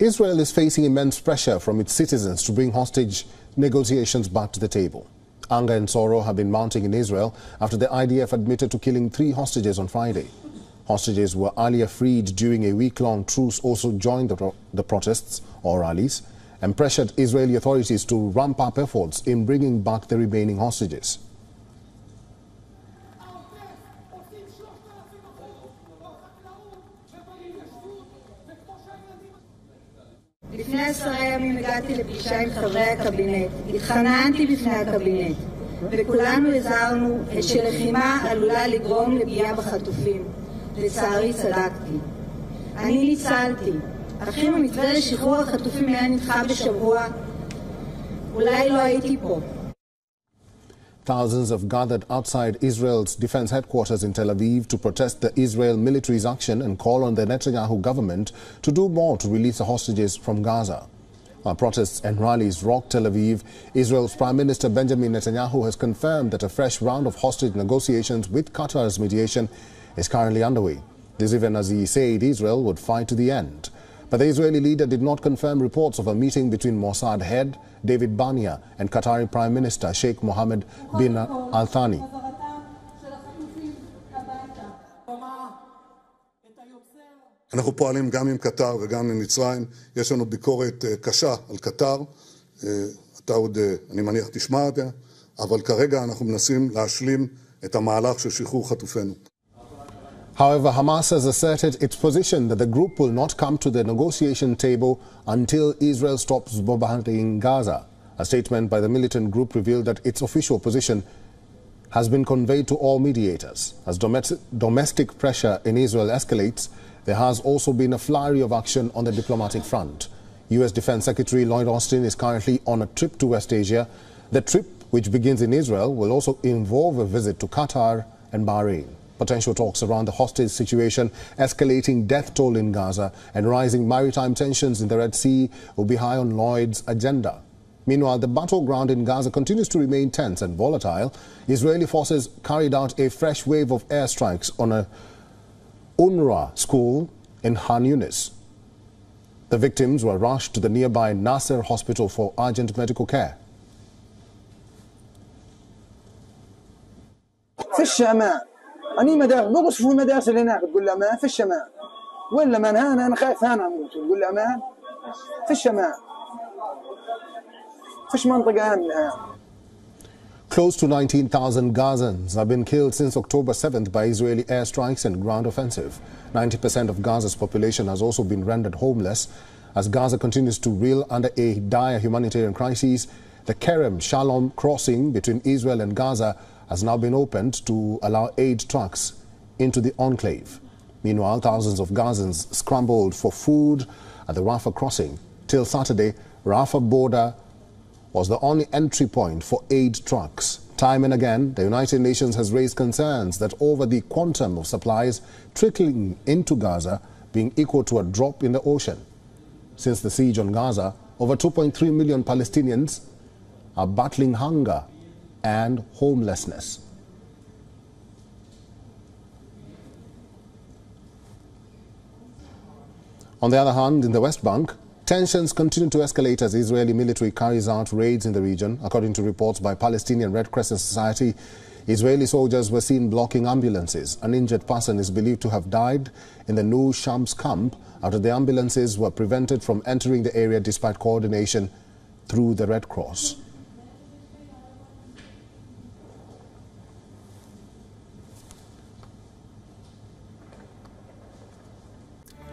Israel is facing immense pressure from its citizens to bring hostage negotiations back to the table. Anger and sorrow have been mounting in Israel after the IDF admitted to killing 3 hostages on Friday. Hostages were earlier freed during a week-long truce, also joined the protests or rallies, and pressured Israeli authorities to ramp up efforts in bringing back the remaining hostages. לפני 10 ימים הגעתי לפגישה עם חברי הקבינט, התחננתי בפני הקבינט, וכולנו הזהרנו שלחימה עלולה לגרום לפגיעה בחטופים. לצערי צדקתי. אני ניצלתי. אך אם המתווה לשחרור החטופים היה נדחה בשבוע, אולי לא הייתי פה. Thousands have gathered outside Israel's defense headquarters in Tel Aviv to protest the Israel military's action and call on the Netanyahu government to do more to release the hostages from Gaza. While protests and rallies rocked Tel Aviv, Israel's Prime Minister Benjamin Netanyahu has confirmed that a fresh round of hostage negotiations with Qatar's mediation is currently underway. This even as he said Israel would fight to the end. But the Israeli leader did not confirm reports of a meeting between Mossad head David Barnea and Qatari Prime Minister Sheikh Mohammed bin Al-Thani. אנחנו פועלים גם עם קטר וגם עם מצרים. יש לנו ביקורת קשה על קטר. אתה עוד, אני מניח, תשמע אותה, אבל כרגע אנחנו מנסים להשלים את המהלך של שחרור חטופינו. However, Hamas has asserted its position that the group will not come to the negotiation table until Israel stops bombarding Gaza. A statement by the militant group revealed that its official position has been conveyed to all mediators. As domestic pressure in Israel escalates, there has also been a flurry of action on the diplomatic front. U.S. Defense Secretary Lloyd Austin is currently on a trip to West Asia. The trip, which begins in Israel, will also involve a visit to Qatar and Bahrain. Potential talks around the hostage situation, escalating death toll in Gaza, and rising maritime tensions in the Red Sea will be high on Lloyd's agenda. Meanwhile, the battleground in Gaza continues to remain tense and volatile. Israeli forces carried out a fresh wave of airstrikes on a UNRWA school in Han Yunis. The victims were rushed to the nearby Nasser Hospital for urgent medical care. أني مدار مو قصف المدارس اللي هناك تقول له ما في الشمال ولا من هنا أنا خايف هنا أموت تقول له ما في الشمال فش منطقة آمنة. Close to 19,000 Gazans have been killed since October 7th by Israeli airstrikes and ground offensive. 90% of Gaza's population has also been rendered homeless as Gaza continues to reel under a dire humanitarian crisis. The Kerem Shalom crossing between Israel and Gaza has now been opened to allow aid trucks into the enclave. Meanwhile, thousands of Gazans scrambled for food at the Rafah crossing. Till Saturday, Rafah border was the only entry point for aid trucks. Time and again, the United Nations has raised concerns that over the quantum of supplies trickling into Gaza being equal to a drop in the ocean. Since the siege on Gaza, over 2.3 million Palestinians are battling hunger and homelessness. On the other hand, in the West Bank, tensions continue to escalate as Israeli military carries out raids in the region. According to reports by Palestinian Red Crescent Society, Israeli soldiers were seen blocking ambulances. An injured person is believed to have died in the Nur Shams camp after the ambulances were prevented from entering the area despite coordination through the Red Cross.